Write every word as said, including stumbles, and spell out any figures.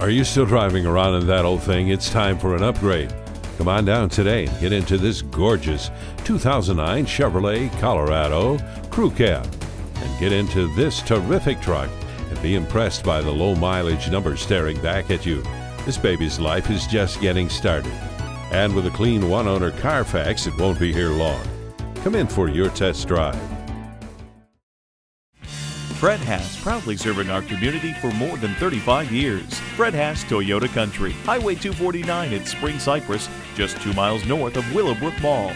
Are you still driving around in that old thing? It's time for an upgrade. Come on down today and get into this gorgeous two thousand nine Chevrolet Colorado Crew Cab and get into this terrific truck and be impressed by the low mileage numbers staring back at you. This baby's life is just getting started. And with a clean one-owner CARFAX, it won't be here long. Come in for your test drive. Fred Haas, proudly serving our community for more than thirty-five years. Fred Haas Toyota Country, Highway two forty-nine at Spring Cypress, just two miles north of Willowbrook Mall.